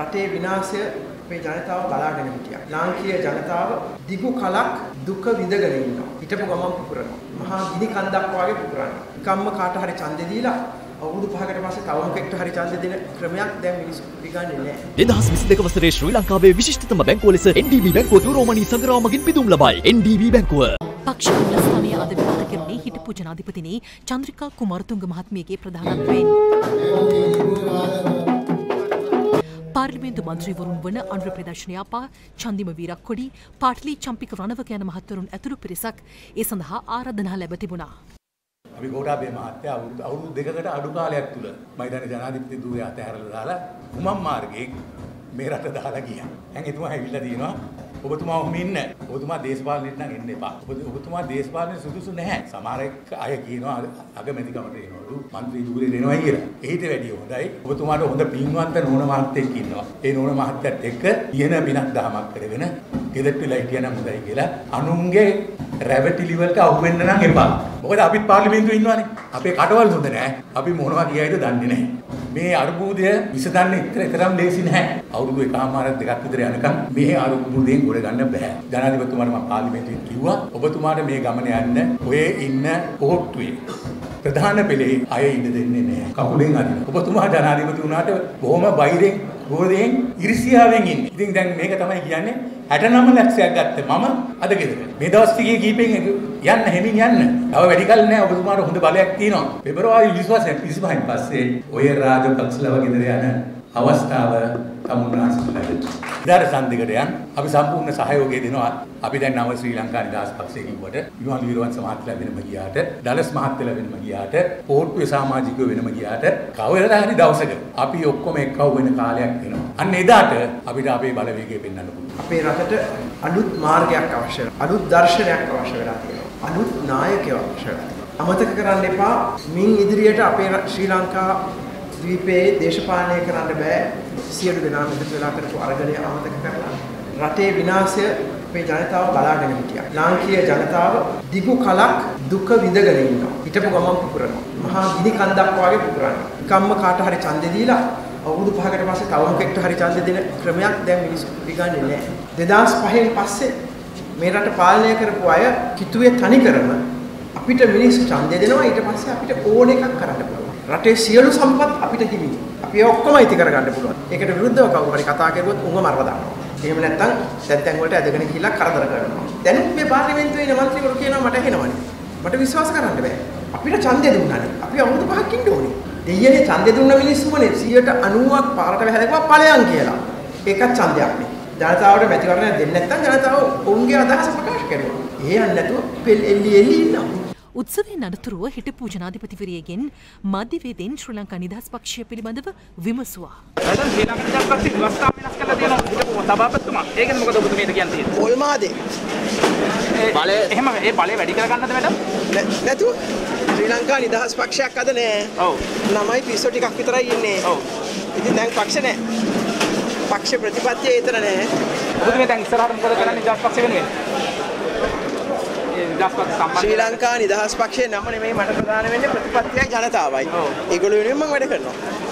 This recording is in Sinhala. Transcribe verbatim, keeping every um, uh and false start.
රටේ විනාශය මේ ජනතාව බලාගෙන හිටියා. ලාංකීය ජනතාව දිගු කලක් දුක විඳගෙන ඉන්නවා. හිටපු ගමන් පුපුරනවා. මහා ගිනි කන්දක් වගේ පුපුරනවා. එකම්ම කාට හරි ඡන්දේ දීලා අවුරුදු පහකට පස්සේ තවමකට හරි ඡන්දේ දෙන ක්‍රමයක් දැන් මිනිස්සු පිළිගන්නේ නැහැ. දෙදහස් විසිදෙක වසරේ ශ්‍රී ලංකාවේ විශිෂ්ටතම බැංකුව ලෙස එන් ඩී බී බැංකුව දූරෝමණී සංග්‍රාමකින් පිදුම් ලබයි. එන් ඩී බී බැංකුව පක්ෂ මූලස්ථානයේ අද විවෘත කෙරුණේ හිටපු ජනාධිපතිනි චන්ද්‍රිකා කුමාරතුංග මහත්මියගේ ප්‍රධානත්වයෙන්. පාර්ලිමේන්තු මන්ත්‍රීවරුන් වන අනුර ප්‍රදර්ශනයාපා, චන්දිම වීරක්කොඩි, පාට්ලි චම්පික රණවක යන මහත්වරුන් ඇතුළු පිරිසක් ඒ සඳහා ආරාධනා ලැබ තිබුණා. අපි ගෝඨාභය මහත්තයා අවුරුදු දෙකකට අඩු කාලයක් තුල මයිදාන ජනාධිපති ධූරය අතහැරලා දාලා කුමම් මාර්ගයේ මේ රට දාලා ගියා. දැන් එතුමා ඇවිල්ලා දිනවා ඔබතුමා ඔහොම ඉන්න. ඔබතුමා දේශපාලනයට නම් එන්න එපා. ඔබතුමා දේශපාලනය සුදුසු නැහැ. සමහර අය කියනවා අගමැතිකමට එනවලු മന്ത്രി ධූරේ දෙනවා කියලා. ඒිට වැඩිය හොඳයි. ඔබතුමාට හොඳ පින්වන්ත නෝන මහත්තයෙක් ඉන්නවා. ඒ නෝන මහත්තයත් එක්ක ඉගෙන බිනක් දහමක් කරගෙන ගෙදරටලා හිටියනම් හොඳයි කියලා. අනුන්ගේ රැවටිලි වලට අහු වෙන්න නම් එපා. මොකද අපිත් පාර්ලිමේන්තුවේ ඉන්නවනේ. අපේ කටවල් හොඳ නැහැ. අපි මොනවා කියයිද දන්නේ නැහැ. මේ අරුබුදය විසඳන්න ඉතරම් ලේසි නැහැ. අවුරුදු එකමාරක් දෙකක් විතර යනකම් මේ අරුබුදයෙන් ගොඩ ගන්න බෑ. ජනාධිපතිතුමාට මම පාර්ලිමේන්තුවේ කිව්වා ඔබතුමාට මේ ගමන යන්න ඔය ඉන්න කොහොට්ටුවේ ප්‍රධාන පෙළේ අය ඉන්න දෙන්නේ නැහැ. කකුලෙන් අදිනවා. ඔබතුමා ජනාධිපති වුණාට බොහොම බයිරෙන් ගෝදෙන් ඉරිසියාවෙන් ඉන්නේ. ඉතින් දැන් මේක තමයි කියන්නේ හැටනම ලක්ෂයක් ගත්තේ මම අද ගෙදර. මේ දවස් ටිකේ කීපෙන් යන්න හැමින් යන්න. තව වැඩි කල් නැහැ. ඔබතුමාට හොඳ බලයක් තියෙනවා. පෙබරවාරි විසිපහෙන් පස්සේ ඔය රාජපක්ෂලා ගෙදර යන අවස්ථාව තමුන්නාසුලට ලැබෙනවා. ඉදාර සම්දිකට යන් අපි සම්පූර්ණ සහයෝගය දෙනවා. අපි දැන් නව ශ්‍රී ලංකා නිදහස් පක්ෂයේ කිව්වට විමල් වීරවංශ මහත්තයා වෙනම ගියාට, දලස් මහත්තයා වෙනම ගියාට, පොට්ටුවේ සමාජිකයෝ වෙනම ගියාට කවදා හරි දවසක අපි ඔක්කොම එක්කව වෙන කාලයක් එනවා. අන්න එදාට අපිට අපේ බලවේගය පෙන්වන්න පුළුවන්. අපේ රටට අලුත් මාර්ගයක් අවශ්‍යයි. අලුත් දර්ශනයක් අවශ්‍ය වෙලා තියෙනවා. අලුත් නායකයෙක් අවශ්‍ය වෙලා තියෙනවා. අමතක කරන්න එපා. මින් ඉදිරියට අපේ ශ්‍රී ලංකා ද්වීපයේ දේශපාලනය කරන්න බෑ. සියලු දෙනා මෙතන වෙලා කරපු අරගලය අමතක කරලා. රටේ විනාශය මේ ජනතාව බලාගෙන හිටියා. ලාංකීය ජනතාව දිගු කලක් දුක විඳගෙන ඉන්නවා. හිටපු ගමන් පුපුරනවා. මහා ගිනි කන්දක් වගේ පුපුරනවා. එකම්ම කාට හරි ඡන්දේ දීලා අවුරුදු පහකට පස්සේ තවමකට හරි ඡන්දේ දෙන ක්‍රමයක් දැන් මිනිස්සු පිළිගන්නේ නැහැ. දෙදහස් පහෙන් පස්සේ මේ රට පාලනය කරපු අය කිතුවේ තනි කරම අපිට මිනිස්සු ඡන්දය දෙනවා. ඊට පස්සේ අපිට ඕන එකක් කරන්න පුළුවන්. රටේ සියලු සම්පත් අපිට හිමි. අපි ඔක්කොම අයිති කරගන්න පුළුවන්. ඒකට විරුද්ධව කවුරු හරි කතා කරුවොත් උන්ව මරලා දානවා. එහෙම නැත්නම් දැන් දැන් වලට ඇදගෙන ගිහිල්ලා කරදර කරනවා. දැන් මේ පාර්ලිමේන්තුවේ ඉන්න මන්ත්‍රීවරු කියනවා මට එහෙනවනේ. මට විශ්වාස කරන්න බෑ. අපිට ඡන්දය දුන්නානේ. අපි අවුරුදු පහක් ඉන්න ඕනේ. දෙයියනේ ඡන්දය දුන්න මිනිස්සුමනේ සියයට අනූවක් පාරට වැහැලෙපුවා ඵලයන් කියලා. ඒකත් ඡන්දයක් නේ. ජනතාවට මැතිවරණය දෙන්නේ නැත්නම් ජනතාව ඔවුන්ගේ අදහස ප්‍රකාශ කරනවා. ඒ යන්නේ නැතුව එල්ලි එල්ලි ඉන්නවා. උත්සවයෙන් අනතුරුව හිටපු ජනාධිපතිවරියගෙන් මධ්‍යවේදීන් ශ්‍රී ලංකා නිදහස් පක්ෂය පිළිබඳව විමසුවා. දැන් ශ්‍රී ලංකා නිදහස් පක්ෂයේ ව්‍යවස්ථාව වෙනස් කරලා තියෙනවා. හිටපු සභාපතිතුමා. ඒකනේ මොකද ඔබතුමීට කියන්නේ? ඕල්මාදේ. බලය එහෙම ඒ බලය වැඩි කරගන්නද මැඩම්? නැතුව ශ්‍රී ලංකා නිදහස් පක්ෂයක් අද නෑ. ඔව්. ළමයි පිස්සෝ ටිකක් විතරයි ඉන්නේ. ඔව්. ඉතින් දැන් පක්ෂ නෑ. පක්ෂ ප්‍රතිපත්තිය ඒතර නැහැ. ඔබතුමී දැන් ඉස්සරහට මොකද කරන්නේ නිදහස් පක්ෂ වෙනුවෙන්? ඒ නිදහස් පක්ෂ සම්බන්ධ ශ්‍රී ලංකා නිදහස් පක්ෂයේ නම නෙමෙයි මට ප්‍රධාන වෙන්නේ ප්‍රතිපත්තියයි ජනතාවයි. ඒගොල්ලෝ වෙනුවෙන් මම වැඩ කරනවා.